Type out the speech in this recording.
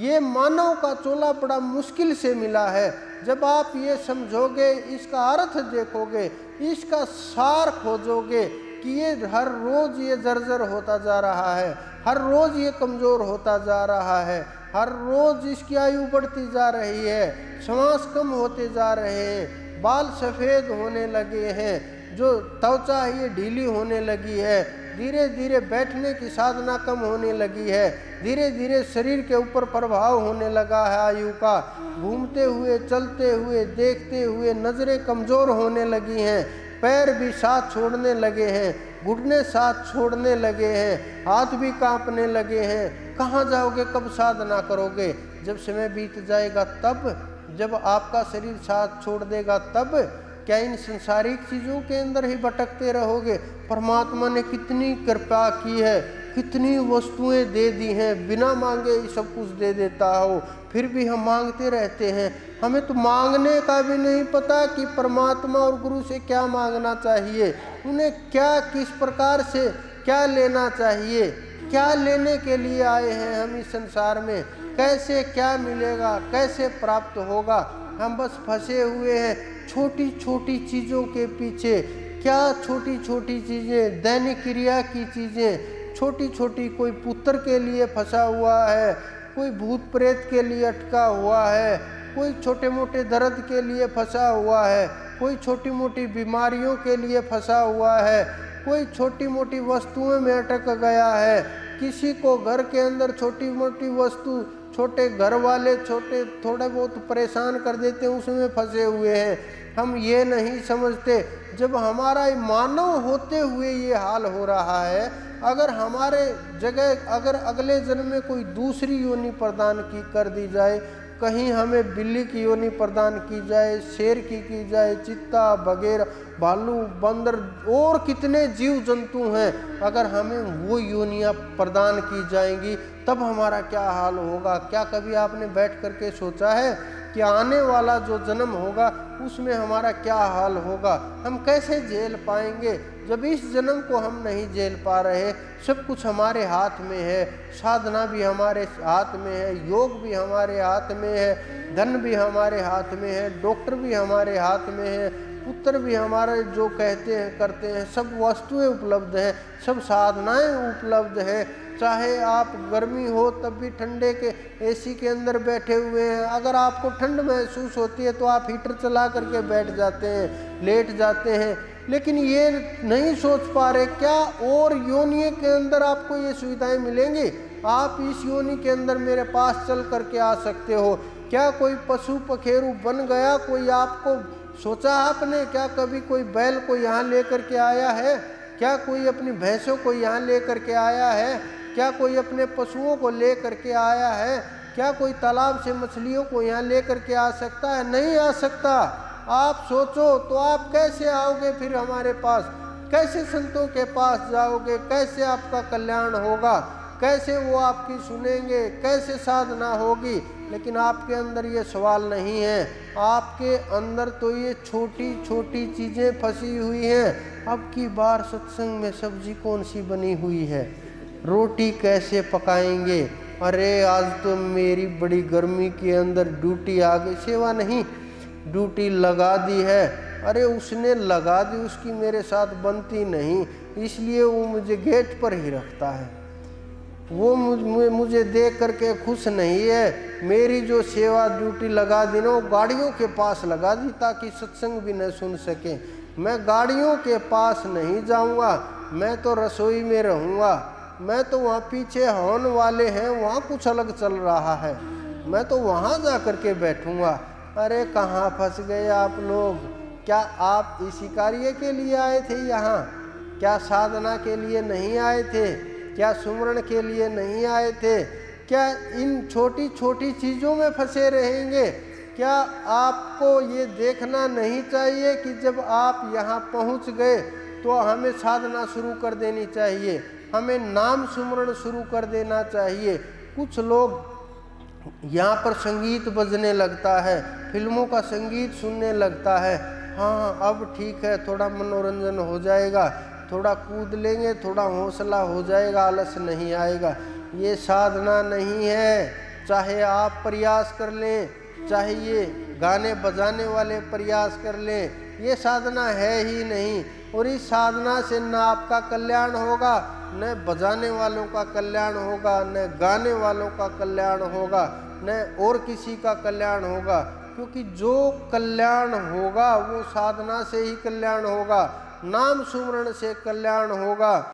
ये मानव का चोला बड़ा मुश्किल से मिला है। जब आप ये समझोगे, इसका अर्थ देखोगे, इसका सार खोजोगे कि ये हर रोज़ ये जर्जर होता जा रहा है, हर रोज़ ये कमज़ोर होता जा रहा है, हर रोज़ इसकी आयु बढ़ती जा रही है, श्वास कम होते जा रहे हैं, बाल सफ़ेद होने लगे हैं, जो त्वचा ये ढीली होने लगी है, धीरे धीरे बैठने की साधना कम होने लगी है, धीरे धीरे शरीर के ऊपर प्रभाव होने लगा है आयु का। घूमते हुए, चलते हुए, देखते हुए नज़रें कमज़ोर होने लगी हैं, पैर भी साथ छोड़ने लगे हैं, घुटने साथ छोड़ने लगे हैं, हाथ भी कांपने लगे हैं। कहाँ जाओगे, कब साधना करोगे? जब समय बीत जाएगा तब, जब आपका शरीर साथ छोड़ देगा तब। क्या इन संसारिक चीज़ों के अंदर ही भटकते रहोगे? परमात्मा ने कितनी कृपा की है, कितनी वस्तुएं दे दी हैं, बिना मांगे ही सब कुछ दे देता हो, फिर भी हम मांगते रहते हैं। हमें तो मांगने का भी नहीं पता कि परमात्मा और गुरु से क्या मांगना चाहिए, उन्हें क्या, किस प्रकार से क्या लेना चाहिए, क्या लेने के लिए आए हैं हम इस संसार में, कैसे क्या मिलेगा, कैसे प्राप्त होगा। हम बस फंसे हुए हैं छोटी छोटी चीज़ों के पीछे। क्या छोटी छोटी चीज़ें, दैनिक क्रिया की चीज़ें छोटी छोटी, कोई पुत्र के लिए फंसा हुआ है, कोई भूत प्रेत के लिए अटका हुआ है, कोई छोटे मोटे दर्द के लिए फंसा हुआ है, कोई छोटी मोटी बीमारियों के लिए फंसा हुआ है, कोई छोटी मोटी वस्तुओं में अटक गया है, किसी को घर के अंदर छोटी मोटी वस्तु, छोटे घर वाले छोटे थोड़े बहुत परेशान कर देते हैं, उसमें फंसे हुए हैं। हम ये नहीं समझते जब हमारा मानव होते हुए ये हाल हो रहा है। अगर हमारे जगह अगर अगले जन्म में कोई दूसरी योनि प्रदान की कर दी जाए, कहीं हमें बिल्ली की योनि प्रदान की जाए, शेर की जाए, चित्ता वगैरह, भालू, बंदर और कितने जीव जंतु हैं, अगर हमें वो योनियाँ प्रदान की जाएंगी तब हमारा क्या हाल होगा? क्या कभी आपने बैठ करके सोचा है कि आने वाला जो जन्म होगा उसमें हमारा क्या हाल होगा, हम कैसे झेल पाएंगे? जब इस जन्म को हम नहीं झेल पा रहे, सब कुछ हमारे हाथ में है, साधना भी हमारे हाथ में है, योग भी हमारे हाथ में है, धन भी हमारे हाथ में है, डॉक्टर भी हमारे हाथ में है, पुत्र भी हमारे जो कहते हैं करते हैं, सब वस्तुएं उपलब्ध हैं, सब साधनाएं उपलब्ध हैं। चाहे आप गर्मी हो तब भी ठंडे के एसी के अंदर बैठे हुए हैं, अगर आपको ठंड महसूस होती है तो आप हीटर चला करके बैठ जाते हैं, लेट जाते हैं, लेकिन ये नहीं सोच पा रहे क्या और योनि के अंदर आपको ये सुविधाएं मिलेंगी? आप इस योनि के अंदर मेरे पास चल करके आ सकते हो। क्या कोई पशु पखेरू बन गया, कोई आपको सोचा आपने? क्या कभी कोई बैल को यहाँ ले करके आया है? क्या कोई अपनी भैंसों को यहाँ ले करके आया है? क्या कोई अपने पशुओं को ले करके आया है? क्या कोई तालाब से मछलियों को यहाँ ले करके आ सकता है? नहीं आ सकता। आप सोचो तो आप कैसे आओगे फिर हमारे पास, कैसे संतों के पास जाओगे, कैसे आपका कल्याण होगा, कैसे वो आपकी सुनेंगे, कैसे साधना होगी? लेकिन आपके अंदर ये सवाल नहीं है, आपके अंदर तो ये छोटी छोटी चीज़ें फंसी हुई हैं। अब की बार सत्संग में सब्जी कौन सी बनी हुई है, रोटी कैसे पकाएंगे, अरे आज तो मेरी बड़ी गर्मी के अंदर ड्यूटी आ गई, सेवा नहीं ड्यूटी लगा दी है, अरे उसने लगा दी, उसकी मेरे साथ बनती नहीं, इसलिए वो मुझे गेट पर ही रखता है, वो मुझे देख करके खुश नहीं है, मेरी जो सेवा ड्यूटी लगा दी ना वो गाड़ियों के पास लगा दी ताकि सत्संग भी न सुन सकें। मैं गाड़ियों के पास नहीं जाऊंगा, मैं तो रसोई में रहूंगा, मैं तो वहाँ पीछे हॉर्न वाले हैं वहाँ कुछ अलग चल रहा है, मैं तो वहाँ जा कर के बैठूँगा। अरे कहाँ फंस गए आप लोग? क्या आप इसी कार्य के लिए आए थे यहाँ? क्या साधना के लिए नहीं आए थे? क्या सुमरण के लिए नहीं आए थे? क्या इन छोटी छोटी चीज़ों में फंसे रहेंगे? क्या आपको ये देखना नहीं चाहिए कि जब आप यहाँ पहुँच गए तो हमें साधना शुरू कर देनी चाहिए, हमें नाम सुमरण शुरू कर देना चाहिए। कुछ लोग यहाँ पर संगीत बजने लगता है, फिल्मों का संगीत सुनने लगता है, हाँ अब ठीक है, थोड़ा मनोरंजन हो जाएगा, थोड़ा कूद लेंगे, थोड़ा हौसला हो जाएगा, आलस नहीं आएगा। ये साधना नहीं है, चाहे आप प्रयास कर लें, चाहे ये गाने बजाने वाले प्रयास कर लें, ये साधना है ही नहीं। और इस साधना से न आपका कल्याण होगा, न बजाने वालों का कल्याण होगा, न गाने वालों का कल्याण होगा, न और किसी का कल्याण होगा। क्योंकि जो कल्याण होगा वो साधना से ही कल्याण होगा, नाम सुमरण से कल्याण होगा।